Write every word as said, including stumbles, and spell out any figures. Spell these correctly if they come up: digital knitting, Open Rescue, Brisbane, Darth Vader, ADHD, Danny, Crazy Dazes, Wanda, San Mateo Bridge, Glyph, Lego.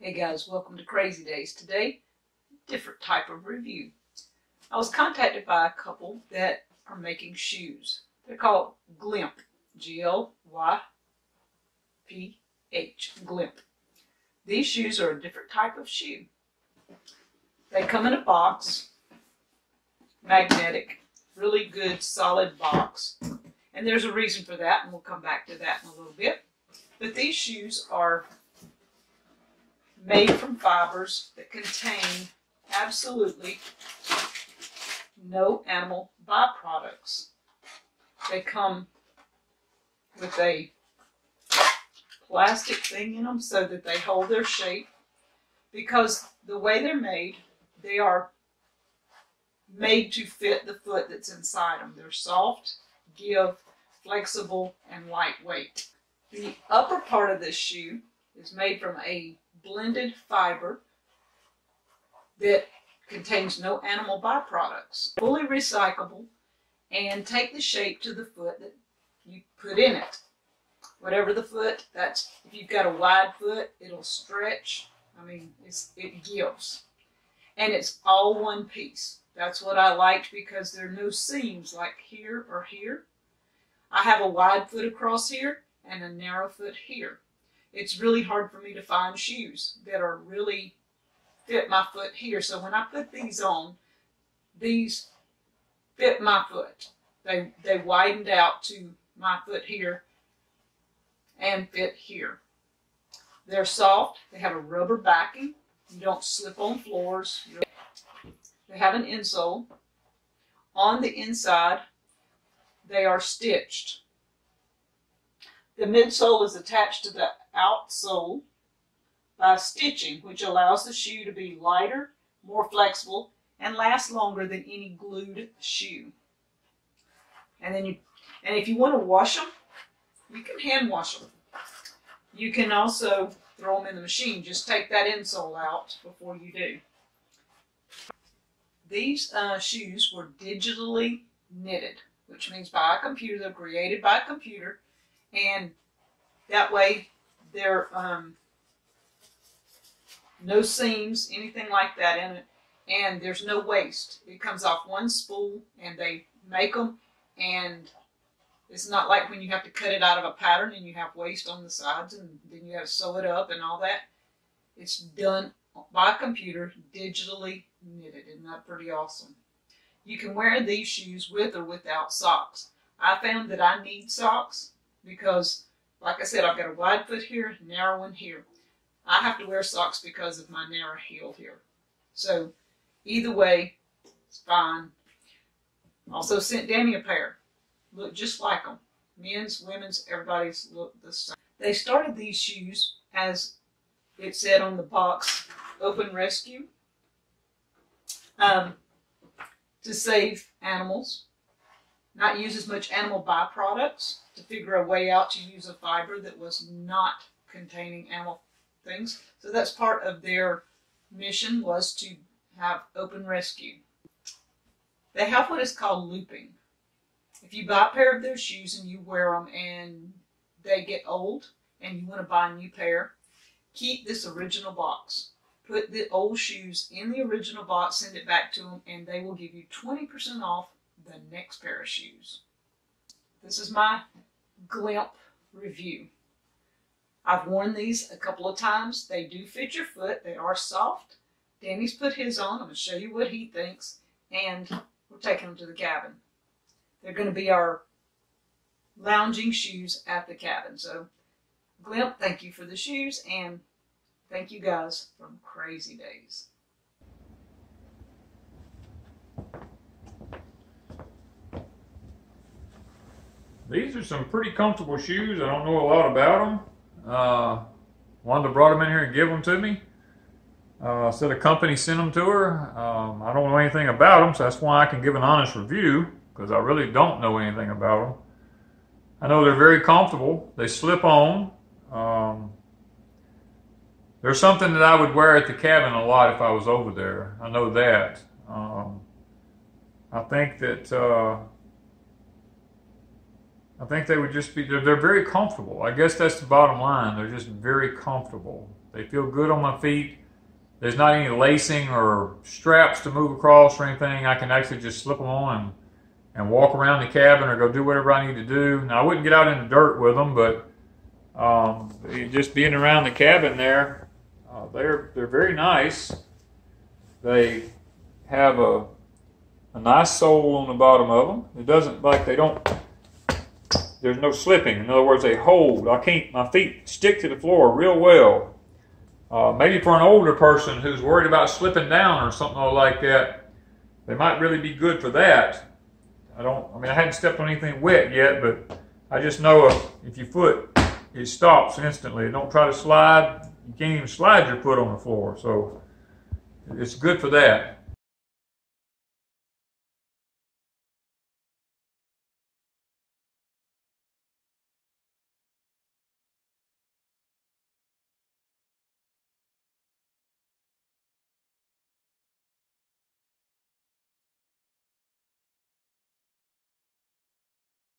Hey guys, welcome to Crazy Days. Today, different type of review. I was contacted by a couple that are making shoes. They're called Glyph, G L Y P H, Glyph. These shoes are a different type of shoe. They come in a box, magnetic, really good solid box. And there's a reason for that, and we'll come back to that in a little bit. But these shoes are made from fibers that contain absolutely no animal byproducts. They come with a plastic thing in them so that they hold their shape, because the way they're made, they are made to fit the foot that's inside them. They're soft, give, flexible, and lightweight. The upper part of this shoe is made from a blended fiber that contains no animal byproducts. Fully recyclable, and take the shape to the foot that you put in it. Whatever the foot, that's, if you've got a wide foot, it'll stretch. I mean, it's, it gives. And it's all one piece. That's what I liked, because there are no seams like here or here. I have a wide foot across here and a narrow foot here. It's really hard for me to find shoes that are really fit my foot here. So when I put these on, these fit my foot. They, they widened out to my foot here and fit here. They're soft. They have a rubber backing. You don't slip on floors. They have an insole. On the inside, they are stitched. The midsole is attached to the outsole by stitching, which allows the shoe to be lighter, more flexible, and last longer than any glued shoe. And then you, and if you want to wash them, you can hand wash them. You can also throw them in the machine. Just take that insole out before you do. These uh, shoes were digitally knitted, which means by a computer. They're created by a computer. And that way, there are um, no seams, anything like that in it. And there's no waste. It comes off one spool, and they make them. And it's not like when you have to cut it out of a pattern and you have waste on the sides, and then you have to sew it up and all that. It's done by a computer, digitally knitted. Isn't that pretty awesome? You can wear these shoes with or without socks. I found that I need socks, because, like I said, I've got a wide foot here, narrow one here. I have to wear socks because of my narrow heel here. So, either way, it's fine. Also sent Danny a pair. Look just like them. Men's, women's, everybody's look the same. They started these shoes, as it said on the box, OpenRescue, um, to save animals. Not use as much animal byproducts, to figure a way out to use a fiber that was not containing animal things. So that's part of their mission, was to have OpenRescue. They have what is called looping. If you buy a pair of their shoes and you wear them and they get old and you want to buy a new pair, keep this original box. Put the old shoes in the original box, send it back to them, and they will give you twenty percent off the next pair of shoes. This is my Glyph review. I've worn these a couple of times. They do fit your foot. They are soft. Danny's put his on. I'm going to show you what he thinks, and we're taking them to the cabin. They're going to be our lounging shoes at the cabin. So, Glyph, thank you for the shoes, and thank you guys from Crazy Days. These are some pretty comfortable shoes. I don't know a lot about them. Uh, Wanda brought them in here and gave them to me. Uh, said a company sent them to her. Um, I don't know anything about them, so that's why I can give an honest review, because I really don't know anything about them. I know they're very comfortable. They slip on. Um, they're something that I would wear at the cabin a lot if I was over there. I know that. Um, I think that... Uh, I think they would just be, they're, they're very comfortable. I guess that's the bottom line. They're just very comfortable. They feel good on my feet. There's not any lacing or straps to move across or anything. I can actually just slip them on and, and walk around the cabin or go do whatever I need to do. Now, I wouldn't get out in the dirt with them, but um, just being around the cabin there, uh, they're, they're very nice. They have a, a nice sole on the bottom of them. It doesn't, like, they don't, there's no slipping. In other words, they hold. I can't, my feet stick to the floor real well. Uh, maybe for an older person who's worried about slipping down or something like that, they might really be good for that. I don't, I mean, I hadn't stepped on anything wet yet, but I just know if, if your foot, it stops instantly. Don't try to slide. You can't even slide your foot on the floor. So it's good for that.